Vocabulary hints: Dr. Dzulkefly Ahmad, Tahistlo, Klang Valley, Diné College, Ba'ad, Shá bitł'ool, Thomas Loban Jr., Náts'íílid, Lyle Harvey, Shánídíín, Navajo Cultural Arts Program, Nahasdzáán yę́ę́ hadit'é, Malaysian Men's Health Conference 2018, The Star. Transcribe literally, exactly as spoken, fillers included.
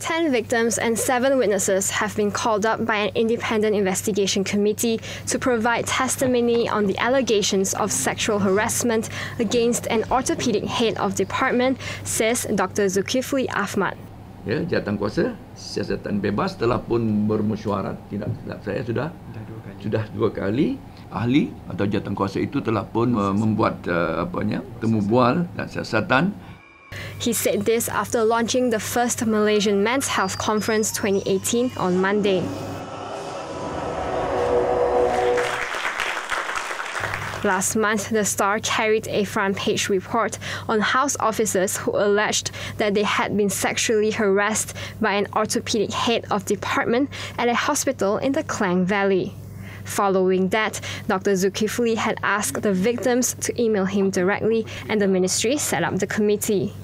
ten victims and seven witnesses have been called up by an independent investigation committee to provide testimony on the allegations of sexual harassment against an orthopedic head of department, says Doctor Dzulkefly Ahmad. Ya, jawatankuasa siasatan bebas telah pun bermesyuarat, tidak silap saya sudah sudah dua kali ahli atau jawatankuasa itu telah pun uh, membuat uh, apanya temu bual dan siasatan. He said this after launching the first Malaysian Men's Health Conference twenty eighteen on Monday. Last month, The Star carried a front-page report on house officers who alleged that they had been sexually harassed by an orthopedic head of department at a hospital in the Klang Valley. Following that, Doctor Dzulkefly had asked the victims to email him directly, and the ministry set up the committee.